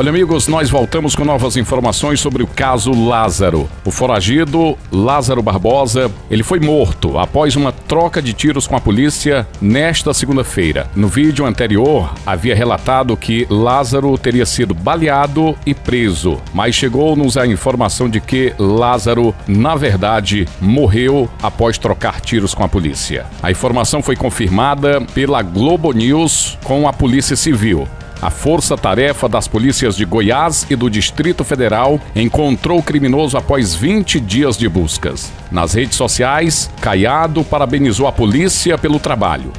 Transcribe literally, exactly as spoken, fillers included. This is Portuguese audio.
Olha, amigos, nós voltamos com novas informações sobre o caso Lázaro. O foragido Lázaro Barbosa, ele foi morto após uma troca de tiros com a polícia nesta segunda-feira. No vídeo anterior, havia relatado que Lázaro teria sido baleado e preso, mas chegou-nos a informação de que Lázaro, na verdade, morreu após trocar tiros com a polícia. A informação foi confirmada pela Globo News com a Polícia Civil. A força-tarefa das polícias de Goiás e do Distrito Federal encontrou o criminoso após vinte dias de buscas. Nas redes sociais, Caiado parabenizou a polícia pelo trabalho.